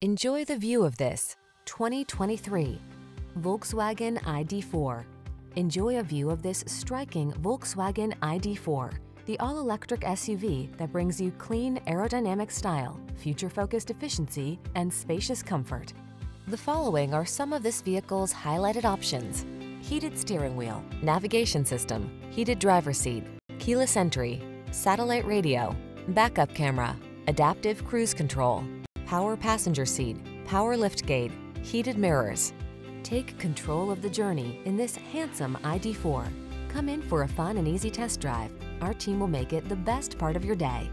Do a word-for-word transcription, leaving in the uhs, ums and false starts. Enjoy the view of this twenty twenty-three Volkswagen I D four. Enjoy a view of this striking Volkswagen I D four, the all-electric S U V that brings you clean aerodynamic style, future-focused efficiency, and spacious comfort. The following are some of this vehicle's highlighted options: heated steering wheel, navigation system, heated driver's seat, keyless entry, satellite radio, backup camera, adaptive cruise control, power passenger seat, power liftgate, heated mirrors. Take control of the journey in this handsome I D four. Come in for a fun and easy test drive. Our team will make it the best part of your day.